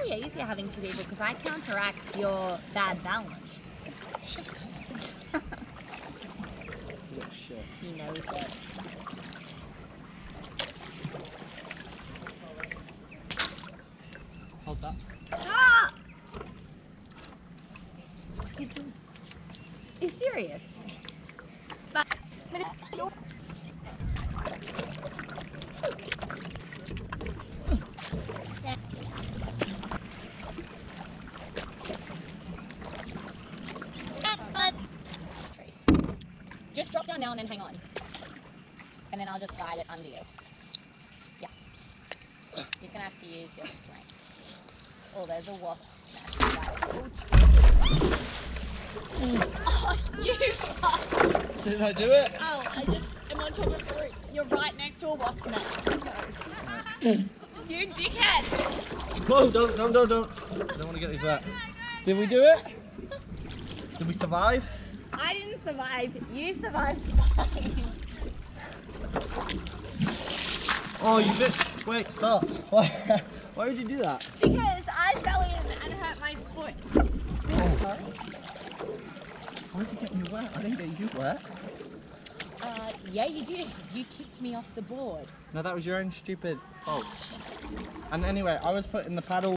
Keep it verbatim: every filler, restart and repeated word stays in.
actually easier having two people because I counteract your bad balance. Look, shit. He knows it. Hold that. Ah! What are you doing? Are you serious? Just drop down now and then hang on. And then I'll just guide it under you. Yeah. He's going to have to use your strength. Oh, there's a wasp's nest. Oh, you fuck. Did I do it? Oh, I just am on top of the roots. You're right next to a wasp's nest. No. You dickhead. Whoa, don't, don't, don't, don't. I don't want to get these wet. No, no, no. Did we do it? Did we survive? I didn't survive. You survived. Oh, you bit. Wait, stop. Why, why would you do that? Because I fell in and hurt my foot. Oh. Why did you get me wet? I didn't get you wet. Uh, yeah, you did. You kicked me off the board. No, that was your own stupid fault. And anyway, I was putting the paddle